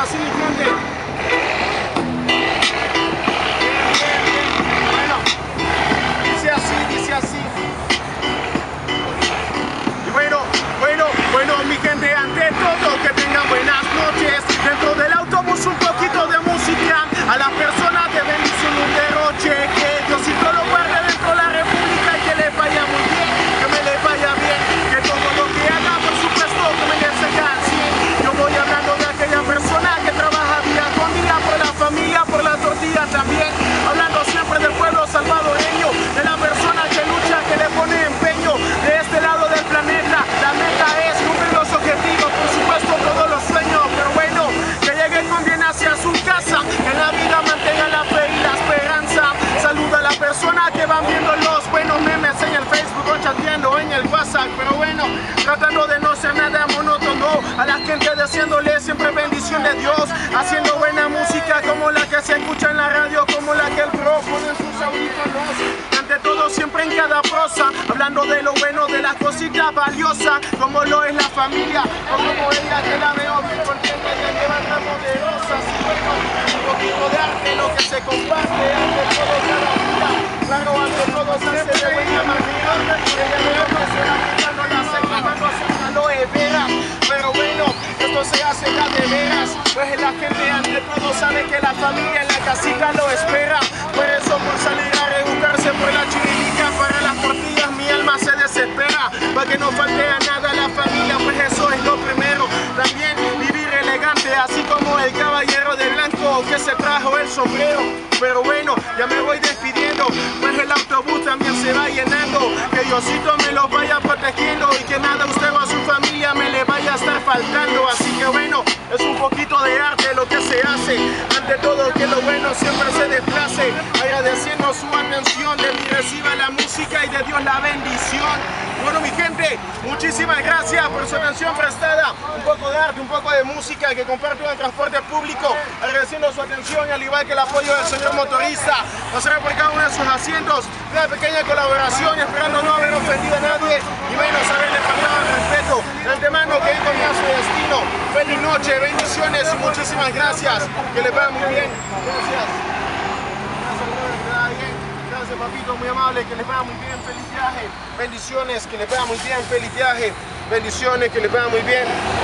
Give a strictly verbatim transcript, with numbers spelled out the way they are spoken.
Así mi gente. Bien, bien, bien. Bueno, dice así, dice así. Y bueno, bueno, bueno, mi gente, ante todo que tengan buenas noches. Dentro del autobús un poquito de música. A las personas que bendición un derroche. Que Diosito lo guarde dentro de la república y que les vaya muy bien, que me les vaya bien, que todo lo que haga, por supuesto, que me les hagan. Yo voy hablando de aquella persona que trabaja día con día por la familia, por la tortilla también. Hablando siempre del pueblo salvadoreño, de la persona que lucha, que le pone empeño. De este lado del planeta, la meta es cumplir los objetivos, por supuesto todos los sueños. Pero bueno, que llegue con bien hacia su casa, que la vida mantenga la fe y la esperanza. Saluda a las personas que van viendo los buenos memes en el Facebook o chateando en el WhatsApp. Pero bueno, tratando de no ser nada monótono, a la gente deseándole siempre bendición de Dios, haciendo buena música como la que se escucha en la radio, como la que el pro pone en sus audífonos. Ante todo siempre en cada prosa, hablando de lo bueno, de las cositas valiosas, como lo es la familia, o como ella que la veo muy contenta y llevando poderosas. Y bueno, un poquito de arte, lo que se comparte ante todo cada día, claro, ante todo se hace de buena manera, porque ya no se la no la seca, no se la no es vera. Pero bueno, esto se hace ya de veras, pues la gente ante todo sabe que la familia en la casita lo espera. Por eso por salir a rebuscarse por la chirica, para las tortillas mi alma se desespera, para que no falte a nada a la familia, pues eso es lo primero. También vivir elegante, así como el caballero de blanco que se trajo el sombrero. Pero bueno, ya me voy despidiendo, pues el autobús también se va llenando. Que Diosito me los vaya protegiendo y que nada usted o a su familia me le vaya a estar faltando. Así que bueno, es un poquito de arte lo que se hace. Ante todo que lo bueno siempre se desplace. Agradeciendo su atención, de mí reciba la música y de Dios la bendición. Bueno mi gente, muchísimas gracias por su atención prestada. Un poco de arte, un poco de música que comparto en el transporte público. Agradeciendo su atención y al igual que el apoyo del señor motorista, nos será por cada uno de sus asientos, una pequeña colaboración, esperando no haber ofendido a nadie y menos haberle faltado el respeto. De antemano que él tenga su destino. Feliz noche, bendiciones y muchísimas gracias. Que les vaya muy bien. Gracias. Gracias, papito, muy amable. Que les vaya muy bien. Feliz viaje. Bendiciones. Que les vaya muy bien. Feliz viaje. Bendiciones. Que les vaya muy bien.